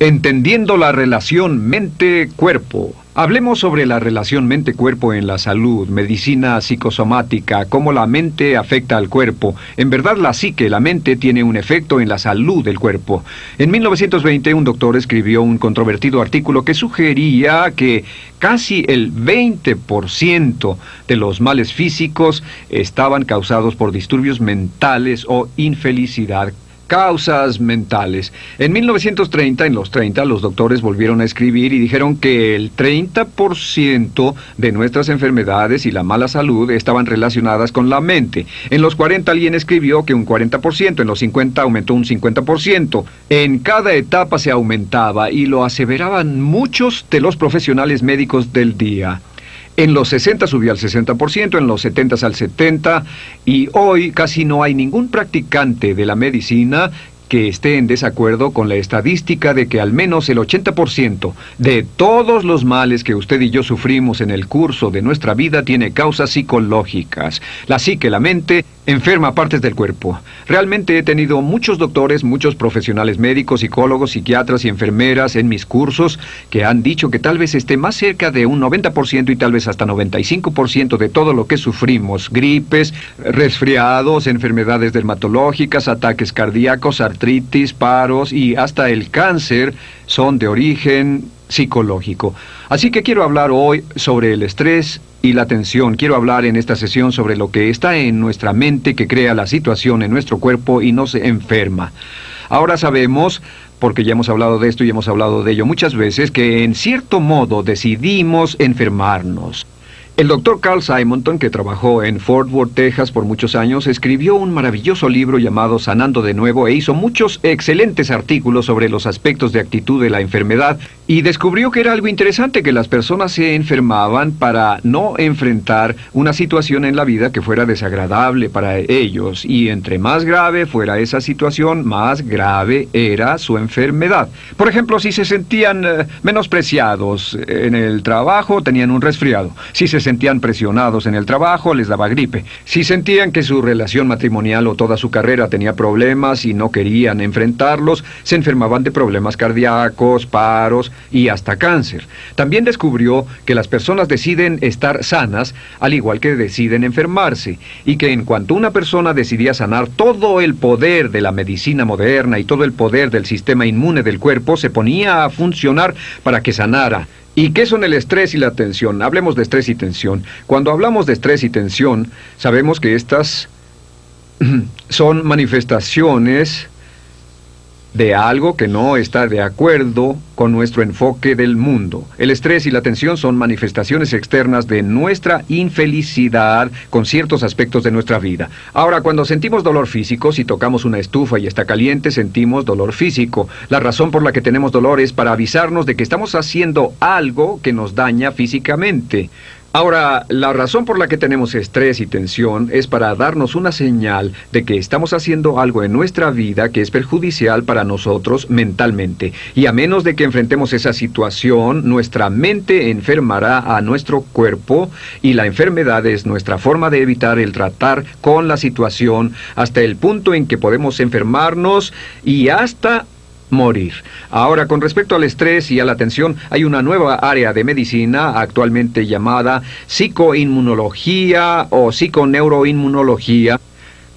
Entendiendo la relación mente-cuerpo. Hablemos sobre la relación mente-cuerpo en la salud, medicina psicosomática, cómo la mente afecta al cuerpo. En verdad, la psique, la mente, tiene un efecto en la salud del cuerpo. En 1920, un doctor escribió un controvertido artículo que sugería que casi el 20% de los males físicos estaban causados por disturbios mentales o infelicidad. Causas mentales. En 1930, en los 30, los doctores volvieron a escribir y dijeron que el 30% de nuestras enfermedades y la mala salud estaban relacionadas con la mente. En los 40 alguien escribió que un 40%, en los 50 aumentó un 50%. En cada etapa se aumentaba y lo aseveraban muchos de los profesionales médicos del día. En los 60 subió al 60%, en los 70 al 70%, y hoy casi no hay ningún practicante de la medicina que esté en desacuerdo con la estadística de que al menos el 80% de todos los males que usted y yo sufrimos en el curso de nuestra vida tiene causas psicológicas. La psique, la mente, enferma partes del cuerpo. Realmente he tenido muchos doctores, muchos profesionales médicos, psicólogos, psiquiatras y enfermeras en mis cursos que han dicho que tal vez esté más cerca de un 90% y tal vez hasta 95% de todo lo que sufrimos. Gripes, resfriados, enfermedades dermatológicas, ataques cardíacos, artritis, paros y hasta el cáncer son de origen psicológico. Así que quiero hablar hoy sobre el estrés y la tensión. Quiero hablar en esta sesión sobre lo que está en nuestra mente que crea la situación en nuestro cuerpo y nos enferma. Ahora sabemos, porque ya hemos hablado de esto y hemos hablado de ello muchas veces, que en cierto modo decidimos enfermarnos. El doctor Carl Simonton, que trabajó en Fort Worth, Texas, por muchos años, escribió un maravilloso libro llamado Sanando de Nuevo e hizo muchos excelentes artículos sobre los aspectos de actitud de la enfermedad y descubrió que era algo interesante que las personas se enfermaban para no enfrentar una situación en la vida que fuera desagradable para ellos y entre más grave fuera esa situación, más grave era su enfermedad. Por ejemplo, si se sentían menospreciados en el trabajo, tenían un resfriado. Si se sentían presionados en el trabajo, les daba gripe. Si sentían que su relación matrimonial o toda su carrera tenía problemas y no querían enfrentarlos, se enfermaban de problemas cardíacos, paros y hasta cáncer. También descubrió que las personas deciden estar sanas, al igual que deciden enfermarse, y que en cuanto una persona decidía sanar, todo el poder de la medicina moderna y todo el poder del sistema inmune del cuerpo se ponía a funcionar para que sanara. ¿Y qué son el estrés y la tensión? Hablemos de estrés y tensión. Cuando hablamos de estrés y tensión, sabemos que estas son manifestaciones de algo que no está de acuerdo con nuestro enfoque del mundo. El estrés y la tensión son manifestaciones externas de nuestra infelicidad con ciertos aspectos de nuestra vida. Ahora, cuando sentimos dolor físico, si tocamos una estufa y está caliente, sentimos dolor físico. La razón por la que tenemos dolor es para avisarnos de que estamos haciendo algo que nos daña físicamente. Ahora, la razón por la que tenemos estrés y tensión es para darnos una señal de que estamos haciendo algo en nuestra vida que es perjudicial para nosotros mentalmente. Y a menos de que enfrentemos esa situación, nuestra mente enfermará a nuestro cuerpo y la enfermedad es nuestra forma de evitar el tratar con la situación hasta el punto en que podemos enfermarnos y hasta morir. Ahora, con respecto al estrés y a la tensión, hay una nueva área de medicina actualmente llamada psicoinmunología o psiconeuroinmunología,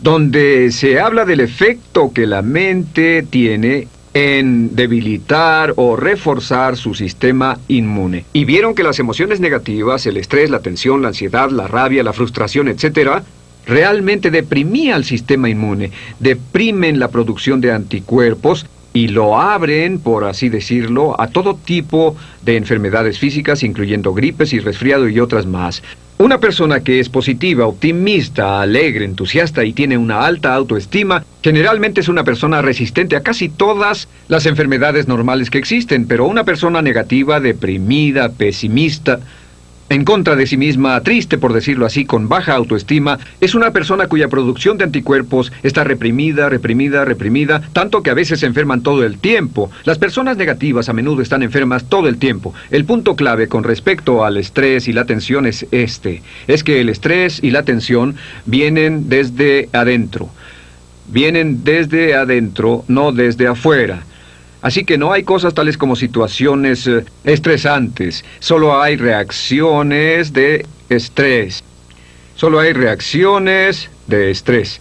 donde se habla del efecto que la mente tiene en debilitar o reforzar su sistema inmune. Y vieron que las emociones negativas, el estrés, la tensión, la ansiedad, la rabia, la frustración, etcétera, realmente deprimían al sistema inmune, deprimen la producción de anticuerpos y lo abren, por así decirlo, a todo tipo de enfermedades físicas, incluyendo gripes y resfriado y otras más. Una persona que es positiva, optimista, alegre, entusiasta y tiene una alta autoestima, generalmente es una persona resistente a casi todas las enfermedades normales que existen, pero una persona negativa, deprimida, pesimista, en contra de sí misma, triste por decirlo así, con baja autoestima, es una persona cuya producción de anticuerpos está reprimida, tanto que a veces se enferman todo el tiempo. Las personas negativas a menudo están enfermas todo el tiempo. El punto clave con respecto al estrés y la tensión es este. Es que el estrés y la tensión vienen desde adentro. Vienen desde adentro, no desde afuera. Así que no hay cosas tales como situaciones estresantes. Solo hay reacciones de estrés. Solo hay reacciones de estrés.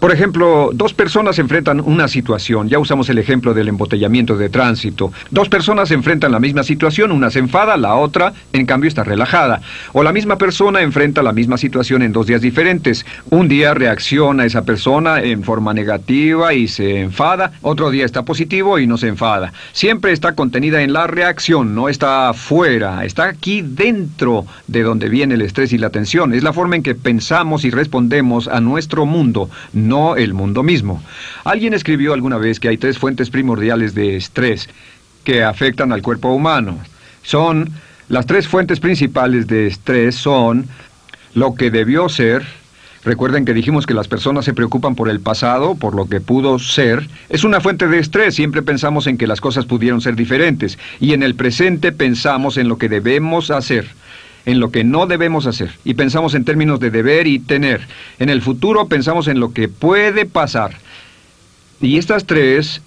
Por ejemplo, dos personas enfrentan una situación. Ya usamos el ejemplo del embotellamiento de tránsito. Dos personas enfrentan la misma situación. Una se enfada, la otra, en cambio, está relajada. O la misma persona enfrenta la misma situación en dos días diferentes. Un día reacciona esa persona en forma negativa y se enfada. Otro día está positivo y no se enfada. Siempre está contenida en la reacción, no está afuera. Está aquí dentro de donde viene el estrés y la tensión. Es la forma en que pensamos y respondemos a nuestro mundo. No el mundo mismo. Alguien escribió alguna vez que hay tres fuentes primordiales de estrés que afectan al cuerpo humano. Las tres fuentes principales de estrés son lo que debió ser. Recuerden que dijimos que las personas se preocupan por el pasado, por lo que pudo ser. Es una fuente de estrés. Siempre pensamos en que las cosas pudieron ser diferentes. Y en el presente pensamos en lo que debemos hacer, en lo que no debemos hacer, y pensamos en términos de deber y tener. En el futuro pensamos en lo que puede pasar. Y estas tres,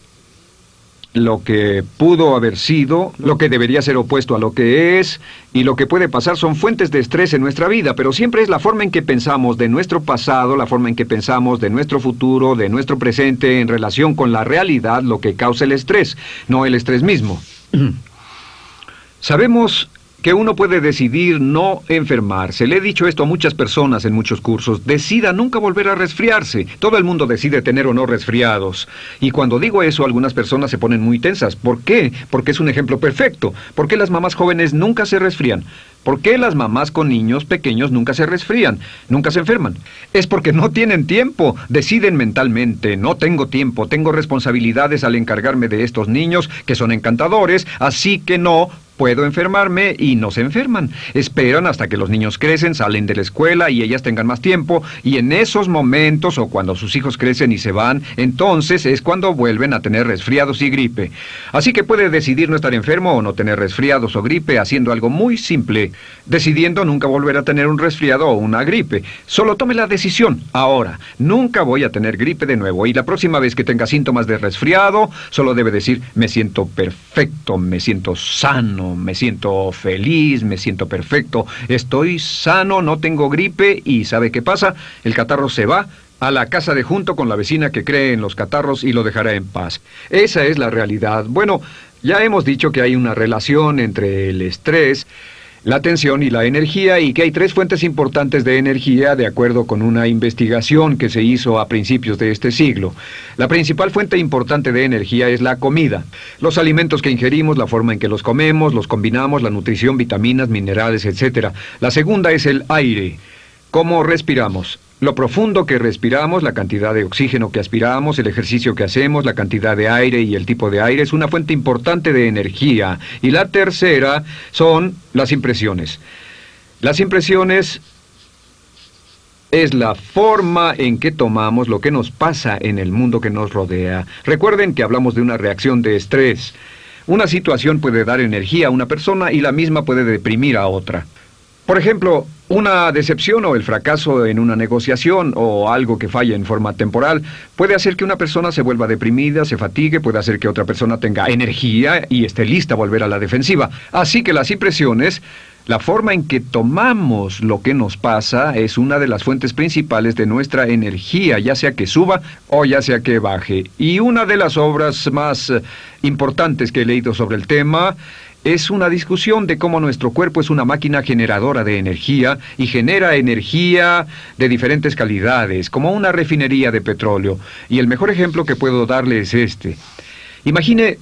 lo que pudo haber sido, lo que debería ser opuesto a lo que es, y lo que puede pasar, son fuentes de estrés en nuestra vida, pero siempre es la forma en que pensamos de nuestro pasado, la forma en que pensamos de nuestro futuro, de nuestro presente, en relación con la realidad, lo que causa el estrés, no el estrés mismo. Sabemos que uno puede decidir no enfermarse. Le he dicho esto a muchas personas en muchos cursos. Decida nunca volver a resfriarse. Todo el mundo decide tener o no resfriados. Y cuando digo eso, algunas personas se ponen muy tensas. ¿Por qué? Porque es un ejemplo perfecto. ¿Por qué las mamás jóvenes nunca se resfrían? ¿Por qué las mamás con niños pequeños nunca se resfrían? Nunca se enferman. Es porque no tienen tiempo. Deciden mentalmente: no tengo tiempo, tengo responsabilidades al encargarme de estos niños que son encantadores, así que no puedo enfermarme, y no se enferman. Esperan hasta que los niños crecen, salen de la escuela y ellas tengan más tiempo, y en esos momentos, o cuando sus hijos crecen y se van, entonces es cuando vuelven a tener resfriados y gripe. Así que puede decidir no estar enfermo o no tener resfriados o gripe haciendo algo muy simple, decidiendo nunca volver a tener un resfriado o una gripe. Solo tome la decisión ahora: nunca voy a tener gripe de nuevo, y la próxima vez que tenga síntomas de resfriado, solo debe decir: me siento perfecto, me siento sano, me siento feliz, me siento perfecto, estoy sano, no tengo gripe. Y ¿sabe qué pasa? El catarro se va a la casa de junto con la vecina que cree en los catarros y lo dejará en paz. Esa es la realidad. Bueno, ya hemos dicho que hay una relación entre el estrés, la tensión y la energía, y que hay tres fuentes importantes de energía de acuerdo con una investigación que se hizo a principios de este siglo. La principal fuente importante de energía es la comida. Los alimentos que ingerimos, la forma en que los comemos, los combinamos, la nutrición, vitaminas, minerales, etc. La segunda es el aire. ¿Cómo respiramos? Lo profundo que respiramos, la cantidad de oxígeno que aspiramos, el ejercicio que hacemos, la cantidad de aire y el tipo de aire es una fuente importante de energía. Y la tercera son las impresiones. Las impresiones es la forma en que tomamos lo que nos pasa en el mundo que nos rodea. Recuerden que hablamos de una reacción de estrés. Una situación puede dar energía a una persona y la misma puede deprimir a otra. Por ejemplo, una decepción o el fracaso en una negociación o algo que falle en forma temporal puede hacer que una persona se vuelva deprimida, se fatigue, puede hacer que otra persona tenga energía y esté lista a volver a la defensiva. Así que las impresiones, la forma en que tomamos lo que nos pasa, es una de las fuentes principales de nuestra energía, ya sea que suba o ya sea que baje. Y una de las obras más importantes que he leído sobre el tema es una discusión de cómo nuestro cuerpo es una máquina generadora de energía y genera energía de diferentes calidades, como una refinería de petróleo. Y el mejor ejemplo que puedo darle es este. Imagine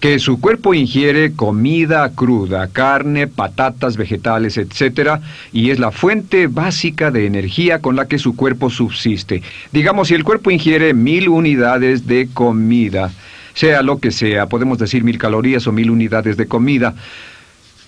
que su cuerpo ingiere comida cruda, carne, patatas, vegetales, etc., y es la fuente básica de energía con la que su cuerpo subsiste. Digamos, si el cuerpo ingiere 1000 unidades de comida, sea lo que sea, podemos decir 1000 calorías o 1000 unidades de comida.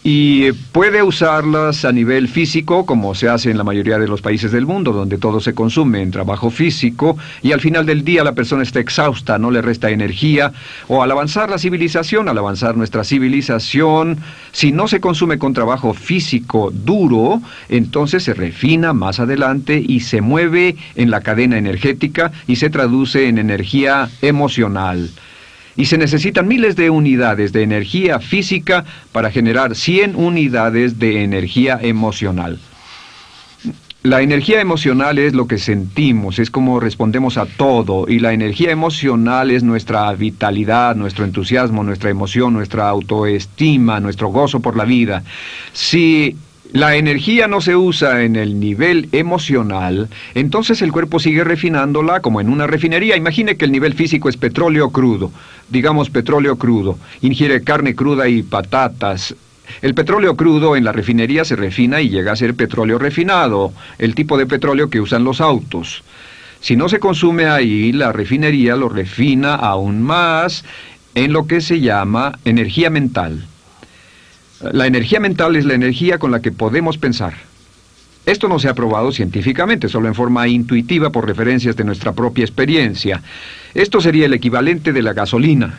y puede usarlas a nivel físico, como se hace en la mayoría de los países del mundo, donde todo se consume en trabajo físico, y al final del día la persona está exhausta, no le resta energía, o al avanzar la civilización, al avanzar nuestra civilización, si no se consume con trabajo físico duro, entonces se refina más adelante y se mueve en la cadena energética y se traduce en energía emocional. Y se necesitan miles de unidades de energía física para generar 100 unidades de energía emocional. La energía emocional es lo que sentimos, es como respondemos a todo, y la energía emocional es nuestra vitalidad, nuestro entusiasmo, nuestra emoción, nuestra autoestima, nuestro gozo por la vida. Si la energía no se usa en el nivel emocional, entonces el cuerpo sigue refinándola como en una refinería. Imagine que el nivel físico es petróleo crudo, digamos petróleo crudo, ingiere carne cruda y patatas. El petróleo crudo en la refinería se refina y llega a ser petróleo refinado, el tipo de petróleo que usan los autos. Si no se consume ahí, la refinería lo refina aún más en lo que se llama energía mental. La energía mental es la energía con la que podemos pensar. Esto no se ha probado científicamente, solo en forma intuitiva por referencias de nuestra propia experiencia. Esto sería el equivalente de la gasolina,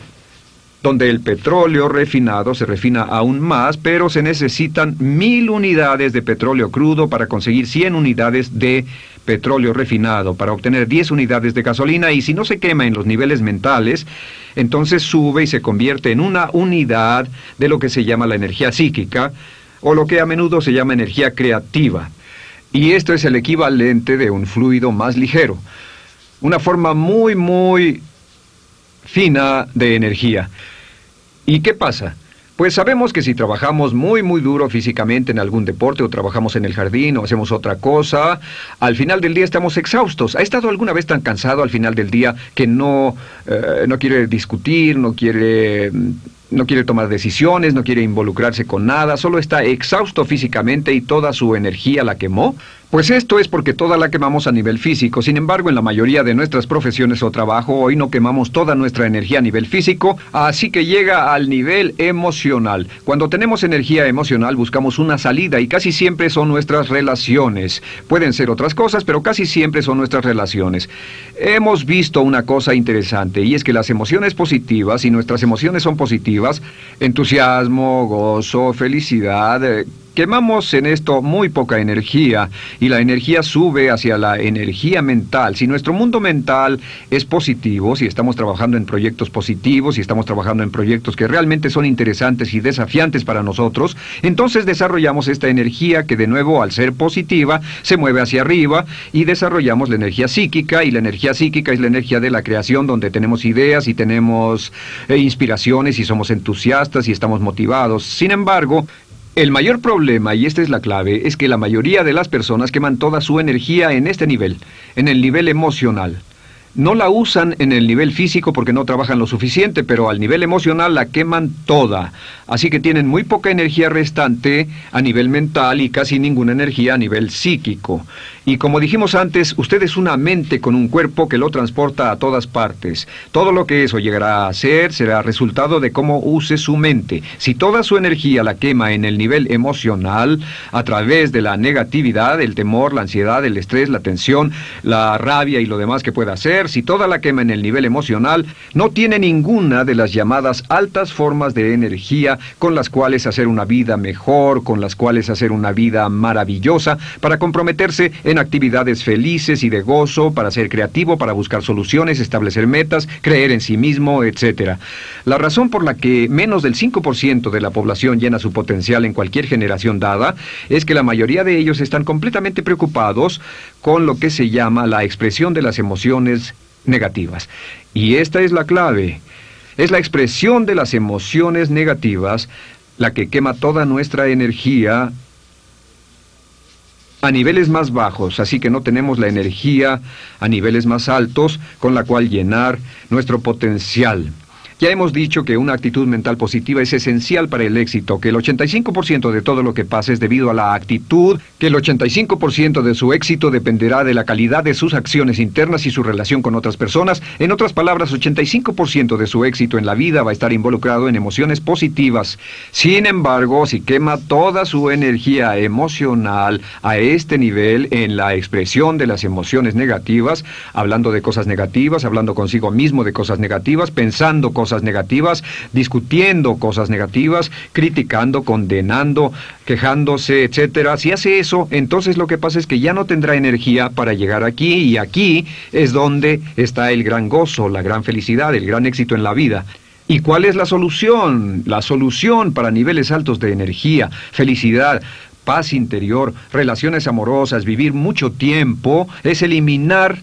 donde el petróleo refinado se refina aún más, pero se necesitan 1000 unidades de petróleo crudo para conseguir 100 unidades de petróleo refinado, para obtener 10 unidades de gasolina, y si no se quema en los niveles mentales, entonces sube y se convierte en una unidad de lo que se llama la energía psíquica, o lo que a menudo se llama energía creativa. Y esto es el equivalente de un fluido más ligero, una forma muy, muy fina de energía. ¿Y qué pasa? Pues sabemos que si trabajamos muy, muy duro físicamente en algún deporte, o trabajamos en el jardín, o hacemos otra cosa, al final del día estamos exhaustos. ¿Ha estado alguna vez tan cansado al final del día que no quiere discutir, no quiere tomar decisiones, no quiere involucrarse con nada, solo está exhausto físicamente y toda su energía la quemó? Pues esto es porque toda la quemamos a nivel físico. Sin embargo, en la mayoría de nuestras profesiones o trabajo, hoy no quemamos toda nuestra energía a nivel físico, así que llega al nivel emocional. Cuando tenemos energía emocional, buscamos una salida, y casi siempre son nuestras relaciones. Pueden ser otras cosas, pero casi siempre son nuestras relaciones. Hemos visto una cosa interesante, y es que las emociones positivas, si nuestras emociones son positivas, entusiasmo, gozo, felicidad, quemamos en esto muy poca energía, y la energía sube hacia la energía mental. Si nuestro mundo mental es positivo, si estamos trabajando en proyectos positivos, si estamos trabajando en proyectos que realmente son interesantes y desafiantes para nosotros, entonces desarrollamos esta energía que, de nuevo, al ser positiva, se mueve hacia arriba, y desarrollamos la energía psíquica, y la energía psíquica es la energía de la creación, donde tenemos ideas y tenemos inspiraciones, y somos entusiastas y estamos motivados. Sin embargo, el mayor problema, y esta es la clave, es que la mayoría de las personas queman toda su energía en este nivel, en el nivel emocional. No la usan en el nivel físico porque no trabajan lo suficiente, pero al nivel emocional la queman toda. Así que tienen muy poca energía restante a nivel mental y casi ninguna energía a nivel psíquico. Y como dijimos antes, usted es una mente con un cuerpo que lo transporta a todas partes. Todo lo que eso llegará a ser será resultado de cómo use su mente. Si toda su energía la quema en el nivel emocional, a través de la negatividad, el temor, la ansiedad, el estrés, la tensión, la rabia y lo demás que pueda ser, si toda la quema en el nivel emocional, no tiene ninguna de las llamadas altas formas de energía con las cuales hacer una vida mejor, con las cuales hacer una vida maravillosa, para comprometerse en actividades felices y de gozo, para ser creativo, para buscar soluciones, establecer metas, creer en sí mismo, etc. La razón por la que menos del 5% de la población llena su potencial en cualquier generación dada es que la mayoría de ellos están completamente preocupados con lo que se llama la expresión de las emociones negativas. Y esta es la clave. Es la expresión de las emociones negativas la que quema toda nuestra energía a niveles más bajos, así que no tenemos la energía a niveles más altos con la cual llenar nuestro potencial. Ya hemos dicho que una actitud mental positiva es esencial para el éxito, que el 85% de todo lo que pasa es debido a la actitud, que el 85% de su éxito dependerá de la calidad de sus acciones internas y su relación con otras personas. En otras palabras, 85% de su éxito en la vida va a estar involucrado en emociones positivas. Sin embargo, si quema toda su energía emocional a este nivel en la expresión de las emociones negativas, hablando de cosas negativas, hablando consigo mismo de cosas negativas, pensando cosas negativas, discutiendo cosas negativas, criticando, condenando, quejándose, etcétera. Si hace eso, entonces lo que pasa es que ya no tendrá energía para llegar aquí, y aquí es donde está el gran gozo, la gran felicidad, el gran éxito en la vida. ¿Y cuál es la solución? La solución para niveles altos de energía, felicidad, paz interior, relaciones amorosas, vivir mucho tiempo, es eliminar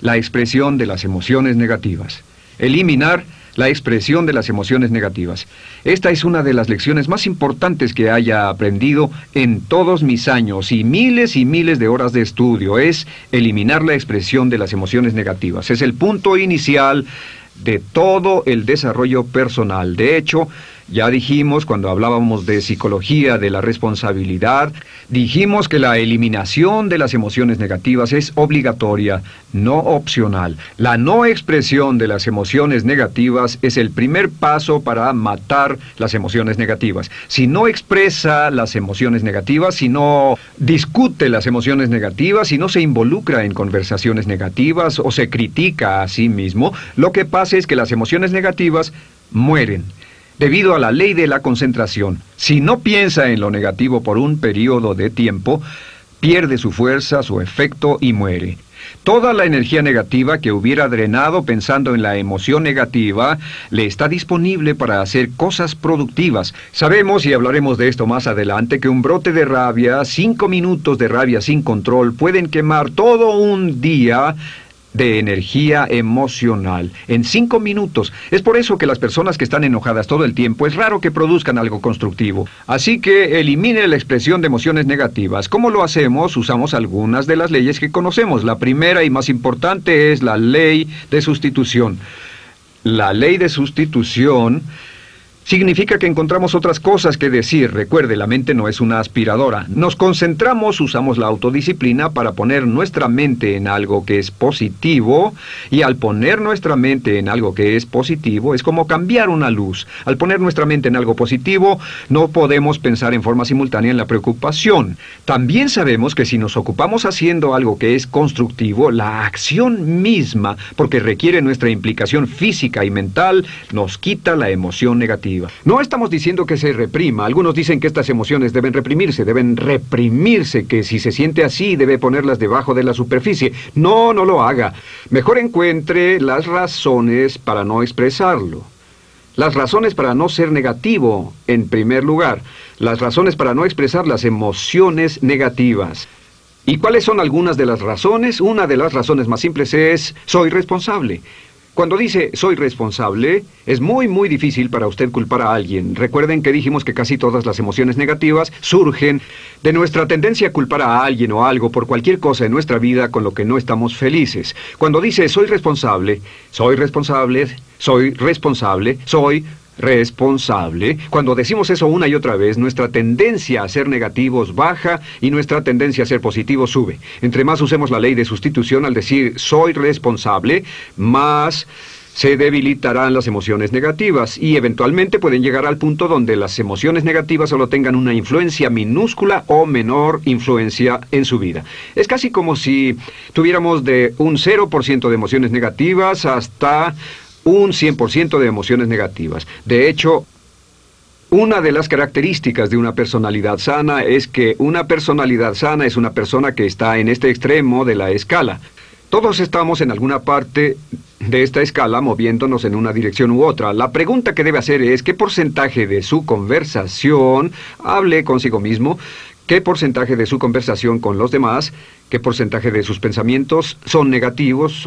la expresión de las emociones negativas. Eliminar la expresión de las emociones negativas. Esta es una de las lecciones más importantes que haya aprendido en todos mis años y miles de horas de estudio. Es eliminar la expresión de las emociones negativas. Es el punto inicial de todo el desarrollo personal. De hecho, ya dijimos cuando hablábamos de psicología de la responsabilidad, dijimos que la eliminación de las emociones negativas es obligatoria, no opcional. La no expresión de las emociones negativas es el primer paso para matar las emociones negativas. Si no expresa las emociones negativas, si no discute las emociones negativas, si no se involucra en conversaciones negativas o se critica a sí mismo, lo que pasa es que las emociones negativas mueren. Debido a la ley de la concentración, si no piensa en lo negativo por un periodo de tiempo, pierde su fuerza, su efecto y muere. Toda la energía negativa que hubiera drenado pensando en la emoción negativa le está disponible para hacer cosas productivas. Sabemos, y hablaremos de esto más adelante, que un brote de rabia, 5 minutos de rabia sin control, pueden quemar todo un día de energía emocional, en 5 minutos. Es por eso que las personas que están enojadas todo el tiempo, es raro que produzcan algo constructivo. Así que elimine la expresión de emociones negativas. ¿Cómo lo hacemos? Usamos algunas de las leyes que conocemos. La primera y más importante es la ley de sustitución. La ley de sustitución significa que encontramos otras cosas que decir. Recuerde, la mente no es una aspiradora. Nos concentramos, usamos la autodisciplina para poner nuestra mente en algo que es positivo, y al poner nuestra mente en algo que es positivo, es como cambiar una luz. Al poner nuestra mente en algo positivo, no podemos pensar en forma simultánea en la preocupación. También sabemos que si nos ocupamos haciendo algo que es constructivo, la acción misma, porque requiere nuestra implicación física y mental, nos quita la emoción negativa. No estamos diciendo que se reprima. Algunos dicen que estas emociones deben reprimirse, que si se siente así debe ponerlas debajo de la superficie. No, no lo haga. Mejor encuentre las razones para no expresarlo. Las razones para no ser negativo, en primer lugar. Las razones para no expresar las emociones negativas. ¿Y cuáles son algunas de las razones? Una de las razones más simples es: soy responsable. Cuando dice soy responsable, es muy, muy difícil para usted culpar a alguien. Recuerden que dijimos que casi todas las emociones negativas surgen de nuestra tendencia a culpar a alguien o algo por cualquier cosa en nuestra vida con lo que no estamos felices. Cuando dice soy responsable, soy responsable, soy responsable, soy responsable, cuando decimos eso una y otra vez, nuestra tendencia a ser negativos baja y nuestra tendencia a ser positivos sube. Entre más usemos la ley de sustitución al decir soy responsable, más se debilitarán las emociones negativas, y eventualmente pueden llegar al punto donde las emociones negativas solo tengan una influencia minúscula o menor influencia en su vida. Es casi como si tuviéramos de un 0% de emociones negativas hasta un 100% de emociones negativas. De hecho, una de las características de una personalidad sana es que una personalidad sana es una persona que está en este extremo de la escala. Todos estamos en alguna parte de esta escala moviéndonos en una dirección u otra. La pregunta que debe hacer es qué porcentaje de su conversación hable consigo mismo, qué porcentaje de su conversación con los demás, qué porcentaje de sus pensamientos son negativos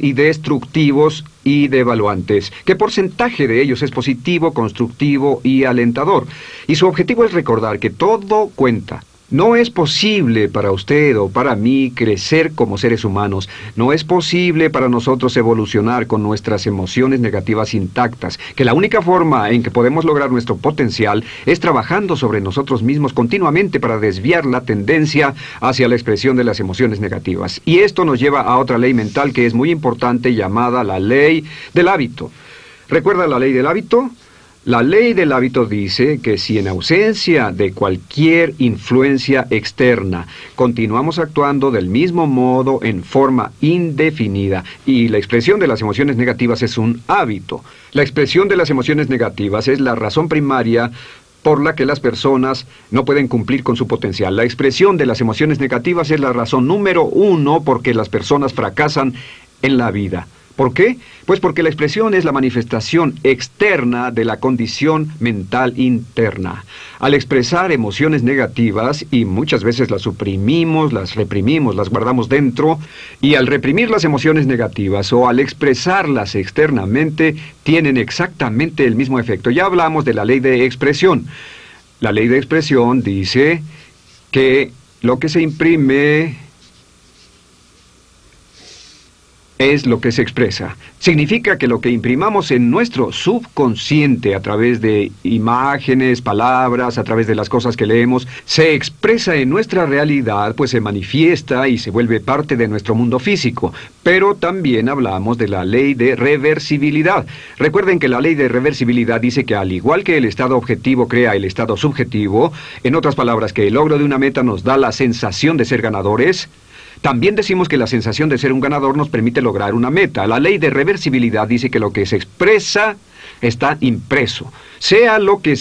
y destructivos y devaluantes, qué porcentaje de ellos es positivo, constructivo y alentador. Y su objetivo es recordar que todo cuenta. No es posible para usted o para mí crecer como seres humanos. No es posible para nosotros evolucionar con nuestras emociones negativas intactas, que la única forma en que podemos lograr nuestro potencial es trabajando sobre nosotros mismos continuamente para desviar la tendencia hacia la expresión de las emociones negativas. Y esto nos lleva a otra ley mental que es muy importante, llamada la ley del hábito. ¿Recuerda la ley del hábito? La ley del hábito dice que si en ausencia de cualquier influencia externa continuamos actuando del mismo modo en forma indefinida, y la expresión de las emociones negativas es un hábito. La expresión de las emociones negativas es la razón primaria por la que las personas no pueden cumplir con su potencial. La expresión de las emociones negativas es la razón número uno por la que las personas fracasan en la vida. ¿Por qué? Pues porque la expresión es la manifestación externa de la condición mental interna. Al expresar emociones negativas, y muchas veces las suprimimos, las reprimimos, las guardamos dentro, y al reprimir las emociones negativas o al expresarlas externamente, tienen exactamente el mismo efecto. Ya hablamos de la ley de expresión. La ley de expresión dice que lo que se imprime es lo que se expresa. Significa que lo que imprimamos en nuestro subconsciente a través de imágenes, palabras, a través de las cosas que leemos, se expresa en nuestra realidad, pues se manifiesta y se vuelve parte de nuestro mundo físico. Pero también hablamos de la ley de reversibilidad. Recuerden que la ley de reversibilidad dice que al igual que el estado objetivo crea el estado subjetivo, en otras palabras, que el logro de una meta nos da la sensación de ser ganadores, también decimos que la sensación de ser un ganador nos permite lograr una meta. La ley de reversibilidad dice que lo que se expresa está impreso. Sea, lo que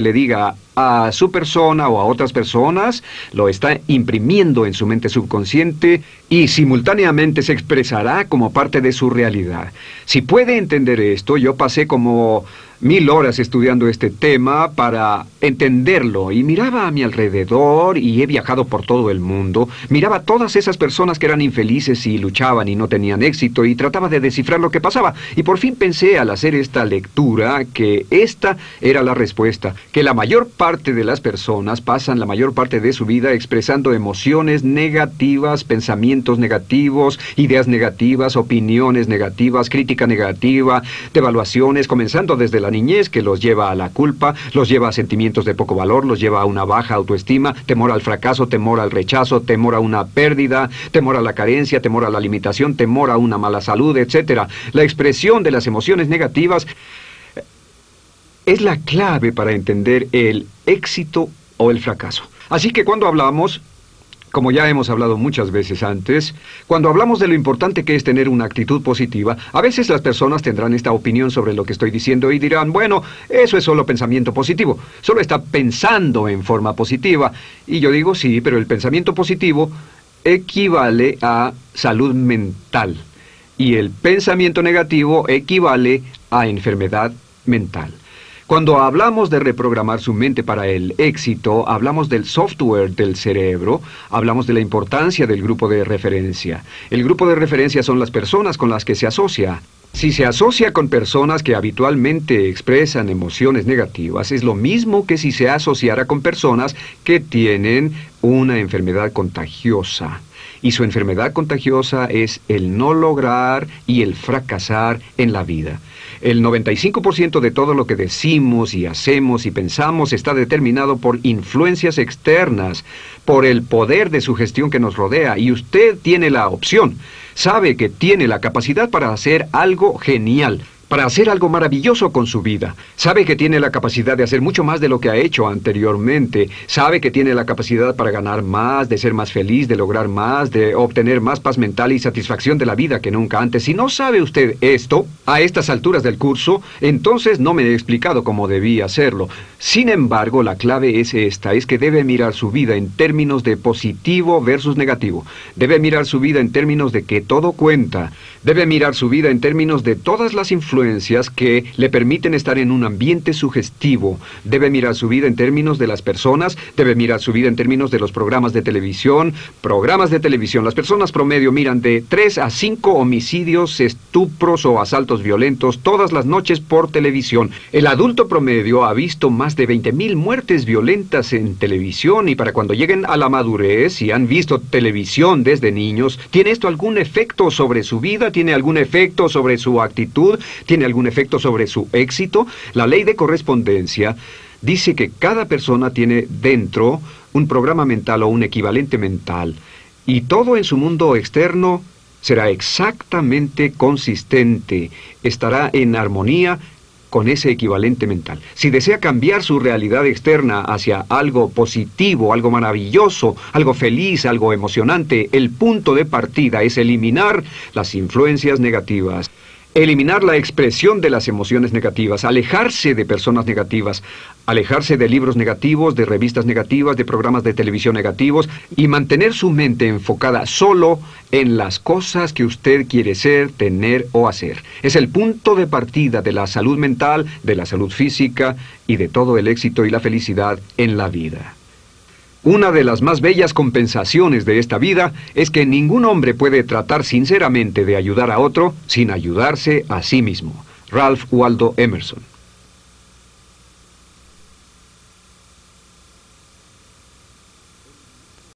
le diga a su persona o a otras personas, lo está imprimiendo en su mente subconsciente y simultáneamente se expresará como parte de su realidad. Si puede entender esto, yo pasé como 1000 horas estudiando este tema para entenderlo, y miraba a mi alrededor, y he viajado por todo el mundo, miraba a todas esas personas que eran infelices y luchaban y no tenían éxito, y trataba de descifrar lo que pasaba, y por fin pensé al hacer esta lectura que esta era la respuesta, que la mayor parte de las personas pasan la mayor parte de su vida expresando emociones negativas, pensamientos negativos, ideas negativas, opiniones negativas, crítica negativa, devaluaciones, comenzando desde la niñez, que los lleva a la culpa, los lleva a sentimientos de poco valor, los lleva a una baja autoestima, temor al fracaso, temor al rechazo, temor a una pérdida, temor a la carencia, temor a la limitación, temor a una mala salud, etc. La expresión de las emociones negativas es la clave para entender el éxito o el fracaso. Así que cuando hablamos, como ya hemos hablado muchas veces antes, cuando hablamos de lo importante que es tener una actitud positiva, a veces las personas tendrán esta opinión sobre lo que estoy diciendo y dirán, bueno, eso es solo pensamiento positivo, solo está pensando en forma positiva. Y yo digo, sí, pero el pensamiento positivo equivale a salud mental y el pensamiento negativo equivale a enfermedad mental. Cuando hablamos de reprogramar su mente para el éxito, hablamos del software del cerebro, hablamos de la importancia del grupo de referencia. El grupo de referencia son las personas con las que se asocia. Si se asocia con personas que habitualmente expresan emociones negativas, es lo mismo que si se asociara con personas que tienen una enfermedad contagiosa. Y su enfermedad contagiosa es el no lograr y el fracasar en la vida. El 95% de todo lo que decimos y hacemos y pensamos está determinado por influencias externas, por el poder de sugestión que nos rodea. Y usted tiene la opción, sabe que tiene la capacidad para hacer algo genial, para hacer algo maravilloso con su vida. Sabe que tiene la capacidad de hacer mucho más de lo que ha hecho anteriormente. Sabe que tiene la capacidad para ganar más, de ser más feliz, de lograr más, de obtener más paz mental y satisfacción de la vida que nunca antes. Si no sabe usted esto, a estas alturas del curso, entonces no me he explicado cómo debía hacerlo. Sin embargo, la clave es esta, es que debe mirar su vida en términos de positivo versus negativo. Debe mirar su vida en términos de que todo cuenta. Debe mirar su vida en términos de todas las influencias influencias que le permiten estar en un ambiente sugestivo. Debe mirar su vida en términos de las personas, debe mirar su vida en términos de los programas de televisión. Las personas promedio miran de 3 a 5 homicidios, estupros o asaltos violentos todas las noches por televisión. El adulto promedio ha visto más de 20.000 muertes violentas en televisión, y para cuando lleguen a la madurez, si han visto televisión desde niños, ¿tiene esto algún efecto sobre su vida? ¿Tiene algún efecto sobre su actitud? ¿Tiene algún efecto sobre su éxito? La ley de correspondencia dice que cada persona tiene dentro un programa mental o un equivalente mental, y todo en su mundo externo será exactamente consistente, estará en armonía con ese equivalente mental. Si desea cambiar su realidad externa hacia algo positivo, algo maravilloso, algo feliz, algo emocionante, el punto de partida es eliminar las influencias negativas, eliminar la expresión de las emociones negativas, alejarse de personas negativas, alejarse de libros negativos, de revistas negativas, de programas de televisión negativos, y mantener su mente enfocada solo en las cosas que usted quiere ser, tener o hacer. Es el punto de partida de la salud mental, de la salud física y de todo el éxito y la felicidad en la vida. Una de las más bellas compensaciones de esta vida es que ningún hombre puede tratar sinceramente de ayudar a otro sin ayudarse a sí mismo. Ralph Waldo Emerson.